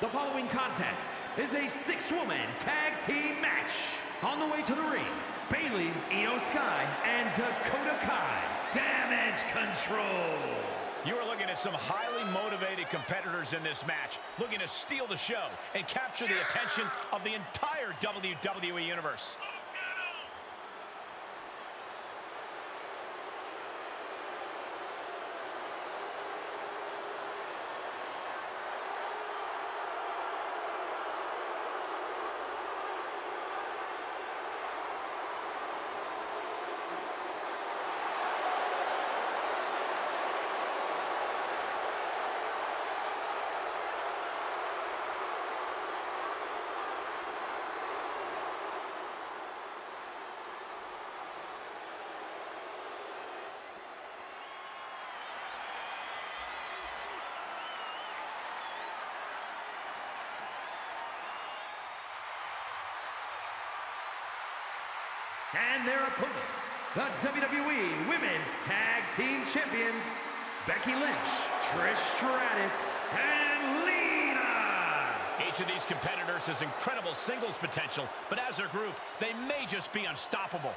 The following contest is a six-woman tag team match. On the way to the ring, Bayley, Iyo Sky, and Dakota Kai. Damage CTRL. You are looking at some highly motivated competitors in this match, looking to steal the show and capture the attention of the entire WWE Universe. And their opponents, the WWE Women's Tag Team Champions, Becky Lynch, Trish Stratus, and Lita. Each of these competitors has incredible singles potential, but as a group, they may just be unstoppable.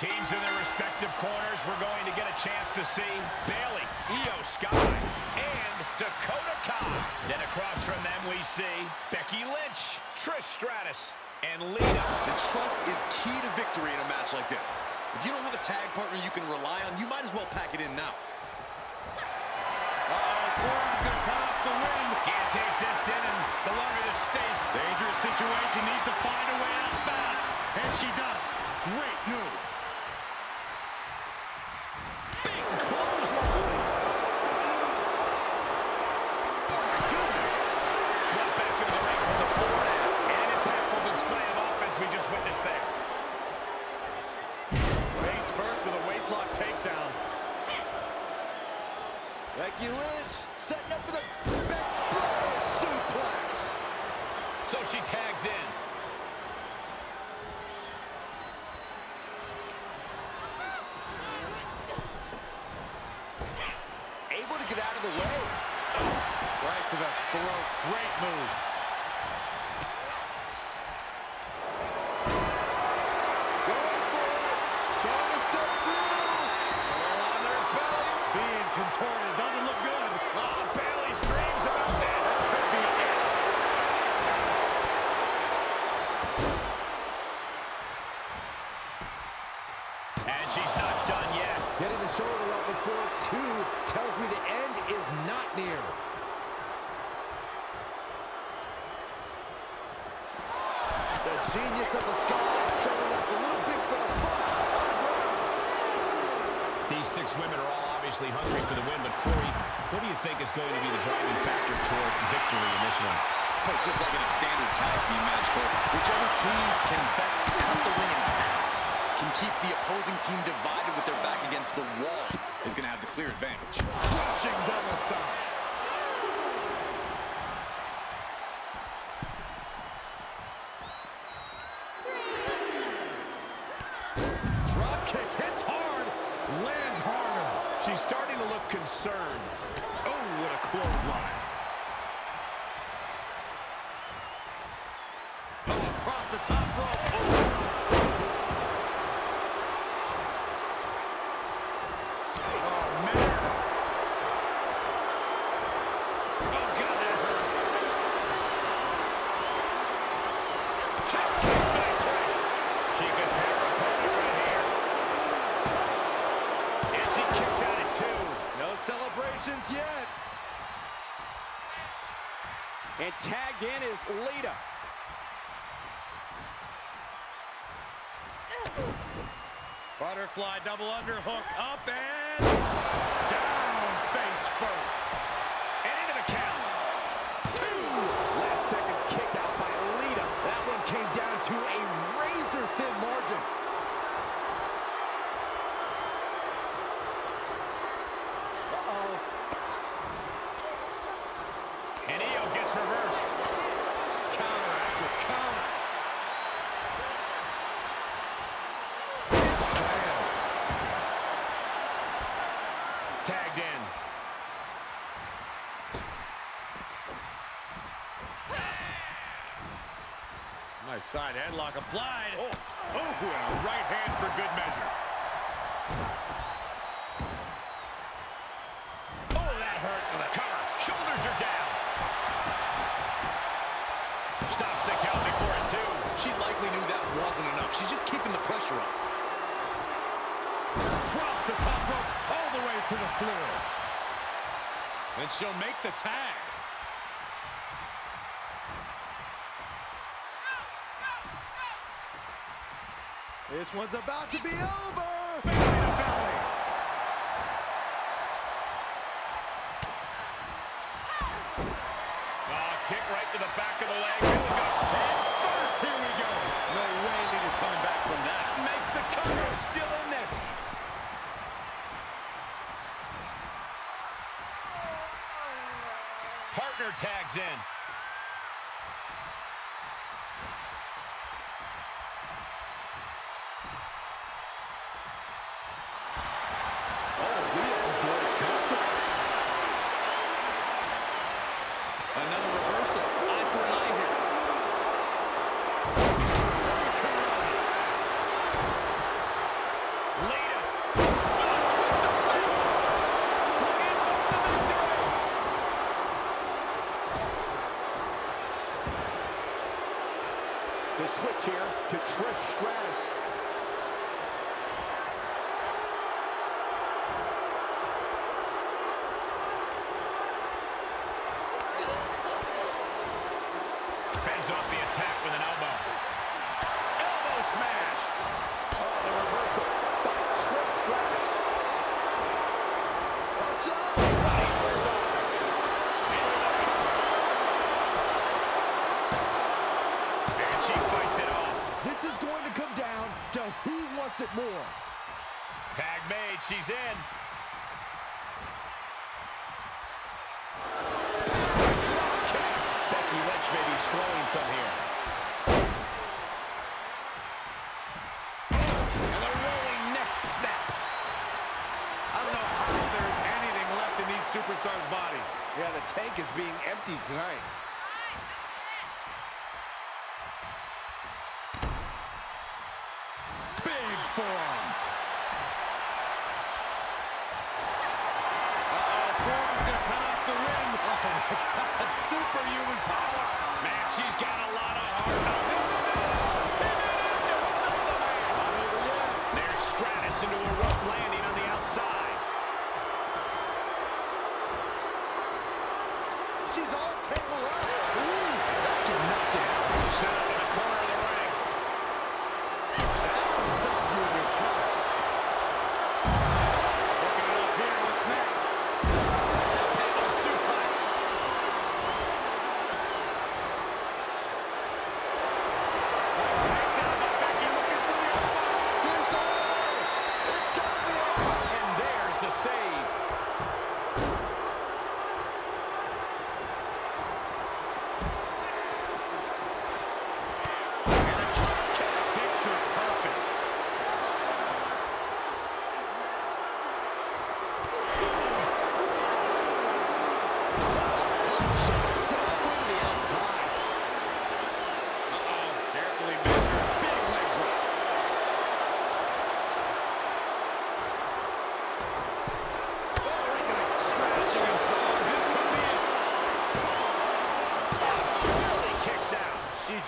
Teams in their respective corners, we're going to get a chance to see Bayley, Iyo Sky, and Dakota Kai. Then across from them, we see Becky Lynch, Trish Stratus, and Lita. The trust is key to victory in a match like this. If you don't have a tag partner you can rely on, you might as well pack it in now. Corbin's going to cut off the rim. Guillotine tipped in, and the longer this stays, dangerous situation, needs to find a way out fast, and she does. Great move. Becky Lynch setting up for the best suplex. So she tags in. Able to get out of the way. Right to the throat. Great move. Going for it. Trying to step through. All on their belly. Being contorted. Shoulder up and forward, two tells me the end is not near. The genius of the sky showing up a little big for the folks on the ground. These six women are all obviously hungry for the win, but Corey, what do you think is going to be the driving factor toward victory in this one? Well, it's just like in a standard tag team match, Corey. Whichever team can best cut the win in half, can keep the opposing team divided with their back against the wall, is going to have the clear advantage. Crushing double stomp. Drop kick hits hard, lands harder. She's starting to look concerned. Oh, what a clothesline. Oh, across the top rope. Oh. Check, kick by Trish. She can pair a partner right here. celebrations yet. And tagged in is Lita. Butterfly double underhook up and down face first. And into the count. Two. Last second kick out by Lita. That one came down to a razor thin margin. And Iyo gets reversed. Counter after counter. Big slam. Tagged in. Nice side headlock applied. Oh, and a right hand for good measure. She's just keeping the pressure up. Across the top rope, all the way to the floor. And she'll make the tag. Go, go, go. This one's about to be over. Bayley to Bayley. Ah. Oh, kick right to the back of the leg. Really got hit. Coming back from that. Makes the cover, still in this. Partner tags in. Oh, we have close contact. Another reversal. Eye for an eye here. The switch here to Trish Stratus. Fends off the attack with an elbow. Elbow smash. Oh, the reversal by Trish Stratus. Watch out. Right. This is going to come down to who wants it more. Tag made, she's in. Drop kick. Becky Lynch may be slowing some here. And a rolling neck snap. I don't know how there's anything left in these superstars' bodies. Yeah, the tank is being emptied tonight. Superhuman power. Man, she's got a lot of heart. There's Stratus into a rough landing on the outside. She's all tangled up. Ooh, fucking knockout. Set up in the corner of the ring. That will stop you in your tracks. Looking it up here. What's next?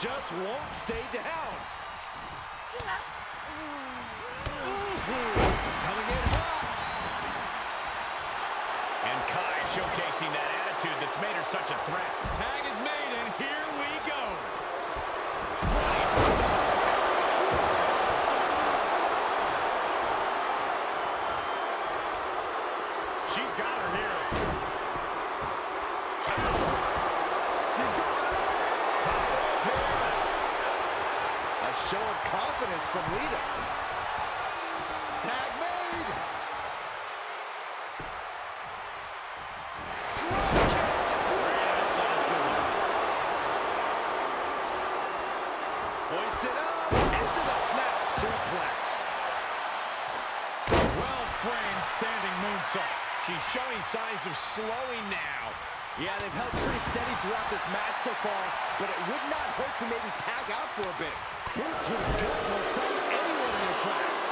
Just won't stay down. Ooh, coming in hot. And Kai showcasing that attitude that's made her such a threat. Tag is made, and here we go. She's got her here. She's got her. A show of confidence from Lita. Tag made. Hoisted up into the snap suplex. Well-framed standing moonsault. She's showing signs of slowing now. Yeah, they've held pretty steady throughout this match so far, but it would not hurt to maybe tag out for a bit. Boot to the gut will stop anyone in their tracks.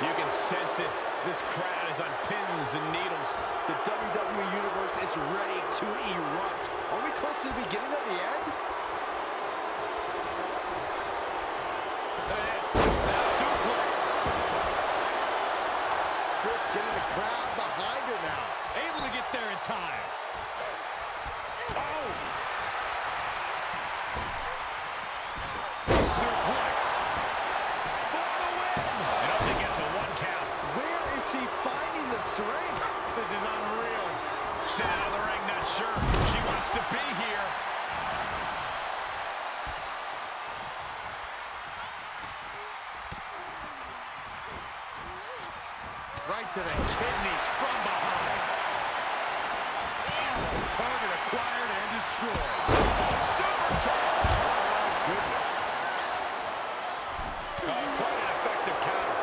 You can sense it. This crowd is on pins and needles. The WWE Universe is ready to erupt. Are we close to the beginning of the end? Suplex. Trish getting the crowd behind her now. Able to get there in time. Out of the ring, not sure she wants to be here. Right to the kidneys from behind. Target acquired and destroyed. Super kick! Oh my goodness. Quite an effective counter.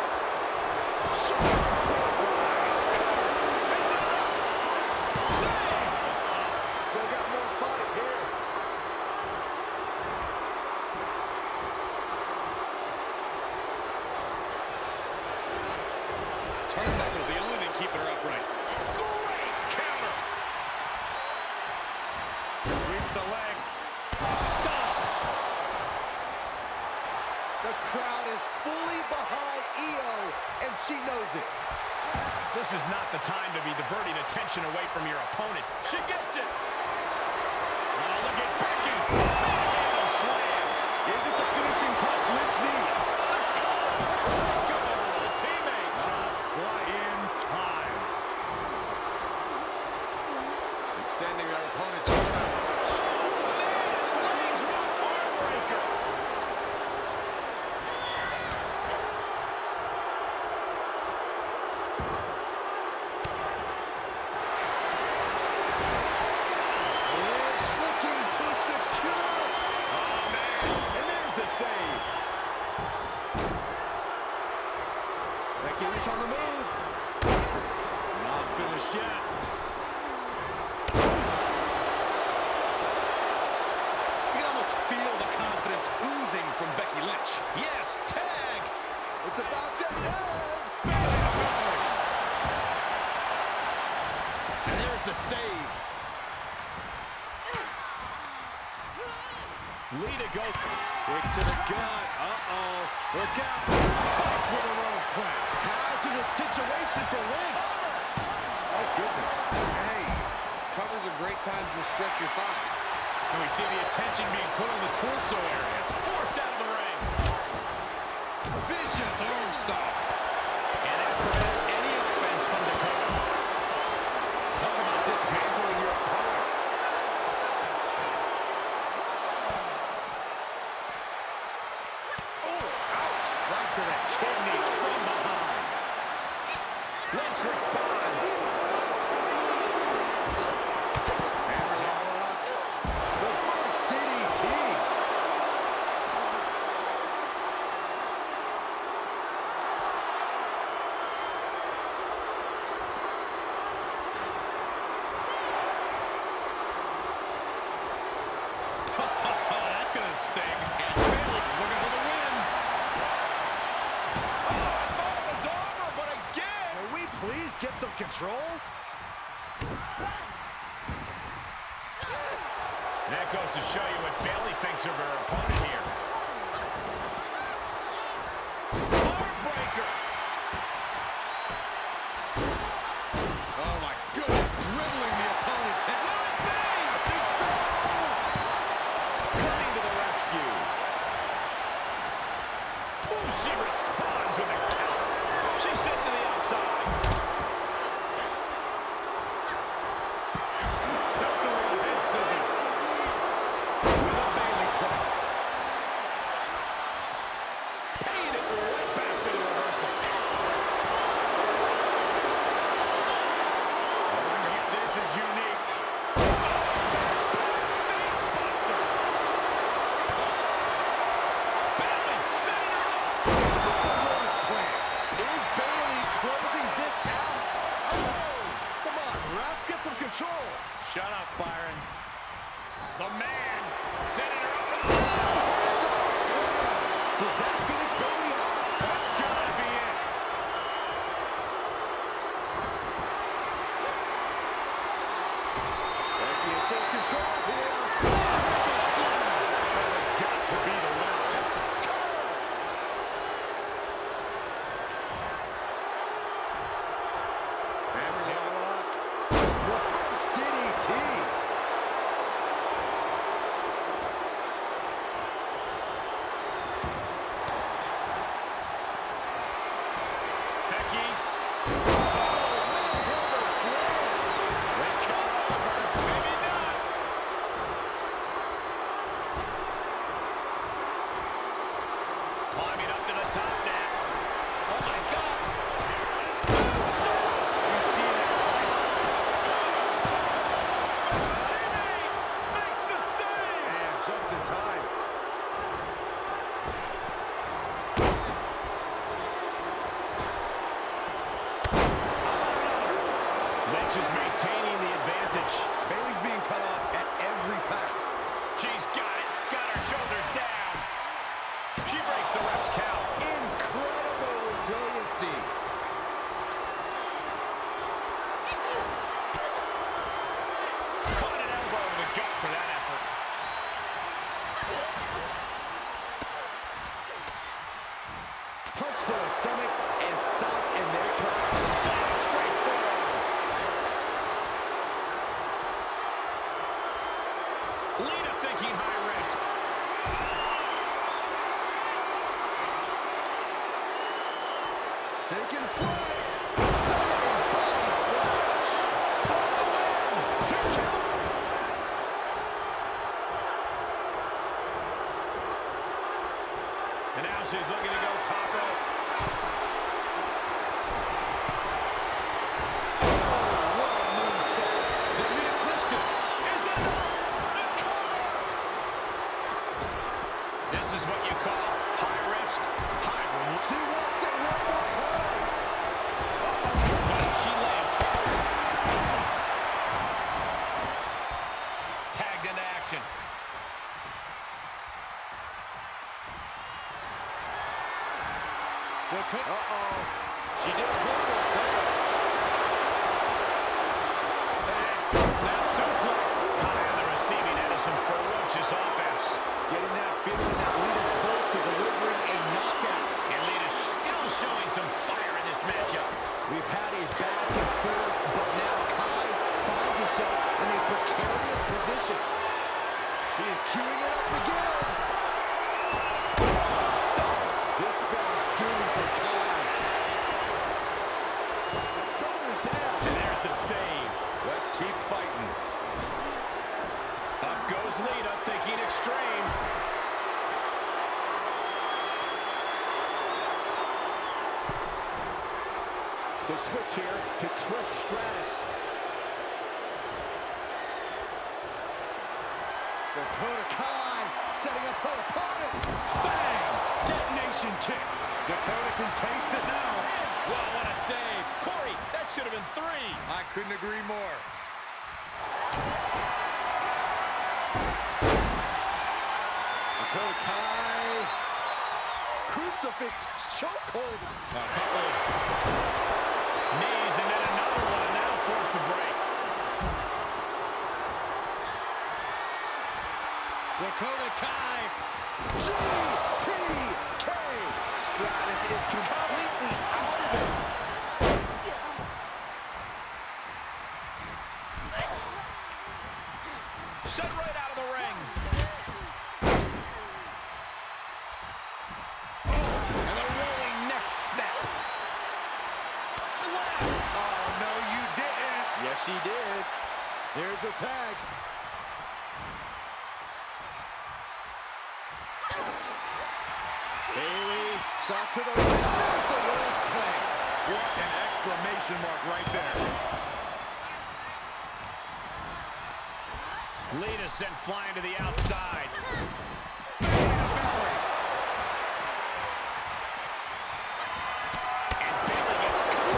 That was the only thing keeping her upright. Great counter. Sweeps the legs. Stop. The crowd is fully behind Iyo, and she knows it. This is not the time to be diverting attention away from your opponent. She gets it. Oh, look at Becky. Oh, slam. Is it the finishing touch Lynch needs? The cover. Extending their opponent's corner. Oh, man! Legs rock heartbreaker! Lynch looking to secure! Oh, man! And there's the save! Becky Lynch on the move! Not finished yet. Oozing from Becky Lynch. Yes, tag! It's about to end! And there's the save. Lita goes quick to the gut. Uh-oh. Look out. Spiked with a rose crack. Hazardous situation for Lynch. Oh, goodness. Hey, covers are great times to stretch your thighs. And we see the attention being put on the torso area. Forced out of the ring. Vicious arm stop. And that prevents any offense from Dakota. Talk about this handling your opponent. Oh, ouch. Right to the kidneys from behind. Lynch responds. Sting, and Bayley looking for the win. Oh, I thought it was over, but again. Are we got some control. That goes to show you what Bayley thinks of her opponent here. Heartbreaker. Oh my goodness, dribbling the opponent's head. Will it be? I think so. Coming to the rescue. Ooh, she responds with a kick. She's sent to the outside. Shut up, Byron. The man setting her up. Oh, does that finish Bayley off? That's gotta be it. Becky in full control here. That has got to be the winner. Is maintaining the advantage. Bayley's being cut off at every pass. She's got it. Got her shoulders down. She breaks the ref's count. Incredible resiliency. Caught an elbow in the gut for that effort. Punched to the stomach and stopped in their tracks. Straight forward. Lita thinking high risk. Taking flight. Diving body splash. For the win. Two count. And now she's looking to go top rope. Oh, what a moonsault. Did we eclipse this? Is it enough? This is what you call high risk, high reward. She wants it one more time. Oh, she lands. Tagged into action. Uh-oh. She did a good one there. Snap suplex. Kai on the receiving end of some ferocious offense. Getting that feeling that Lita's close to delivering a knockout. And Lita's still showing some fire in this matchup. We've had a back and forth, but now Kai finds herself in a precarious position. She is queuing it up again. So, this spell's doomed for Kai. Shoulders down. And there's the save. Let's keep fighting. Up goes Lita, thinking extreme. The switch here to Trish Stratus. Dakota Kai setting up her opponent. Bang! Detonation kick. Dakota can taste it now. Well, what a save. Corey, that should have been three. I couldn't agree more. Dakota Kai. Crucifix chokehold. Knees and then another. Dakota Kai. G.T.K. Stratus is completely out of it. Shut right out of the ring. Oh, and a rolling neck snap. Slap. Oh, no, you didn't. Yes, he did. Here's a tag. Bayley shot to the right. There's the rose plant. What an exclamation mark right there. Lita sent flying to the outside. And Bayley gets caught.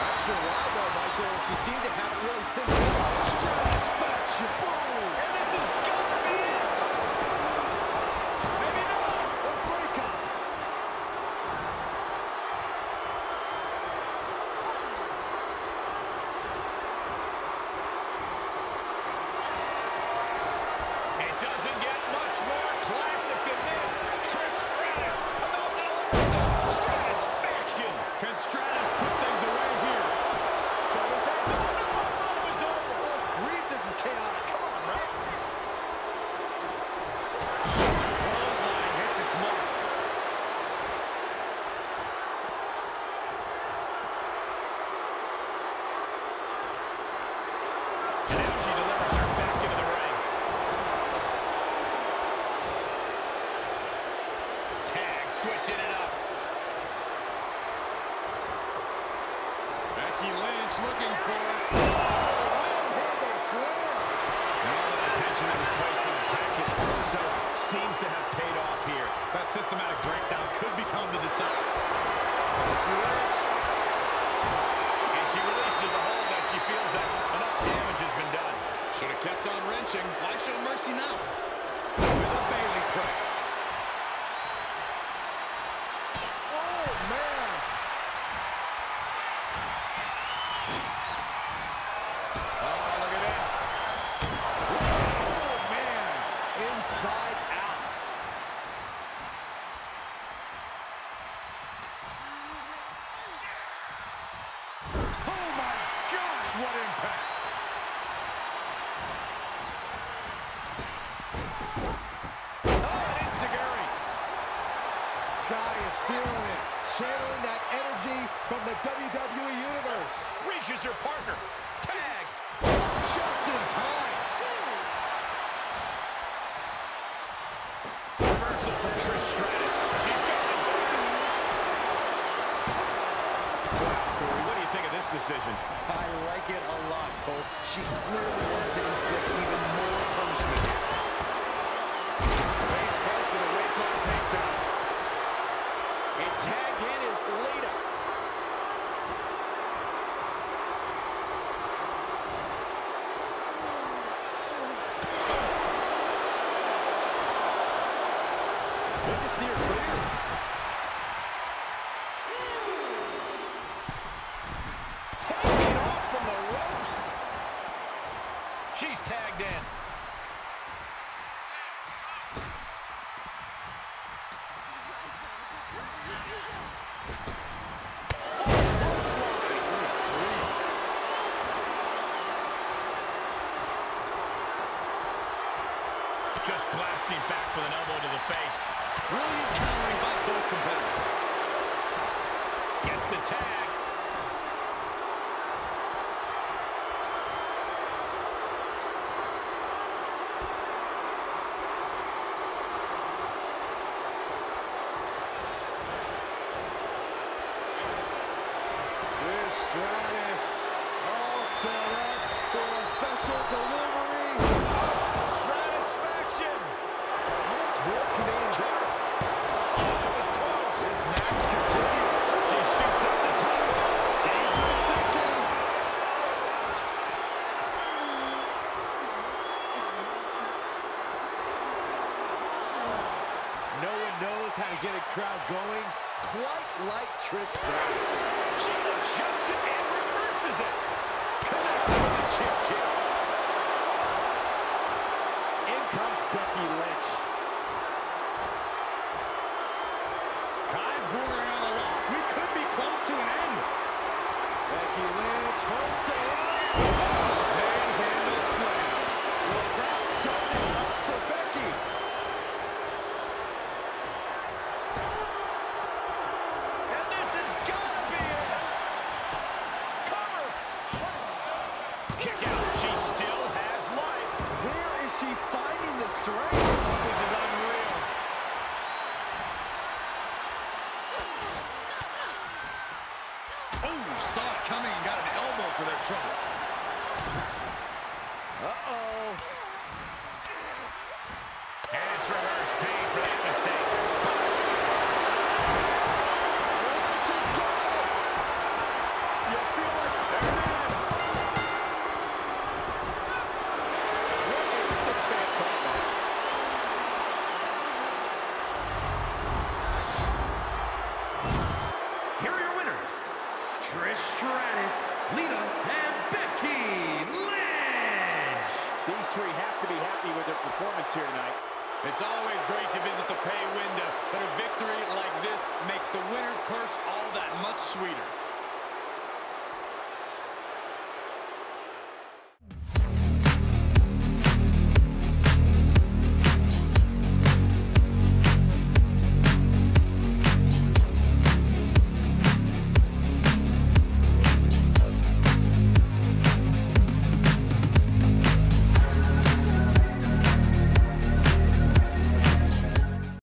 Not sure why though, Michael. She seemed to have it really since. Boom! And this has got to be it! Maybe not! A breakup! It doesn't get much more classic than this. Trish Stratus about to lose it. Stratus faction. Can Stratus put things away here? So this is all over. This is chaotic. Come on, right? Clothesline hits its mark. And now she delivers her back into the ring. Tag, switching it up. Becky Lynch looking for it. That was placed in the attack in Corso seems to have paid off here. That systematic breakdown could become the decider. And she releases the hold as she feels that enough damage has been done. Should have kept on wrenching. Why show mercy now? With a Bayley press. Oh, man. Oh, look at this. Inside out. Oh my gosh, what impact! Oh, and it's Sagari. Sky is feeling it, channeling that energy from the WWE Universe. Reaches her partner. Tag! Just in time. Reversal from Trish Stratus. She's got it. Wow, Corey, what do you think of this decision? I like it a lot, Cole. She clearly wants to inflict even more punishment. Face first with a waistline takedown. And tagged in is Lita. Steer clear. Taking off from the ropes. She's tagged in. Just blasting back with an elbow to the face. Brilliant countering by both competitors. Gets the tag. Trish Stratus all set up for a special delivery. How to get a crowd going, quite like Trish Stratus. She adjusts it and reverses it. Come on. kick out. She still has life. Where is she finding the strength? This is unreal. Oh, saw it coming and got an elbow for their trouble. Uh-oh. And it's reverse pain for that mistake. Here tonight. It's always great to visit the pay window, but a victory like this makes the winner's purse all that much sweeter.